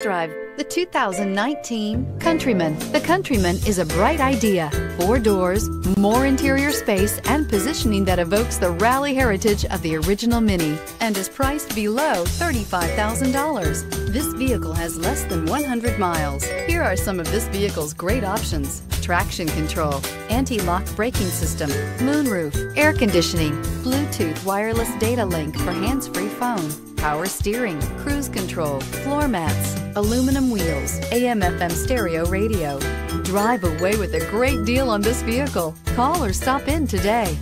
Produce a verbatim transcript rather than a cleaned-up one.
Drive the two thousand nineteen Countryman. The Countryman is a bright idea. Four doors, more interior space, and positioning that evokes the rally heritage of the original Mini, and is priced below thirty-five thousand dollars. This vehicle has less than one hundred miles. Here are some of this vehicle's great options: traction control, anti-lock braking system, moonroof, air conditioning, Bluetooth wireless data link for hands-free phone, power steering, cruise control, floor mats, aluminum wheels, A M F M stereo radio. Drive away with a great deal on this vehicle. Call or stop in today.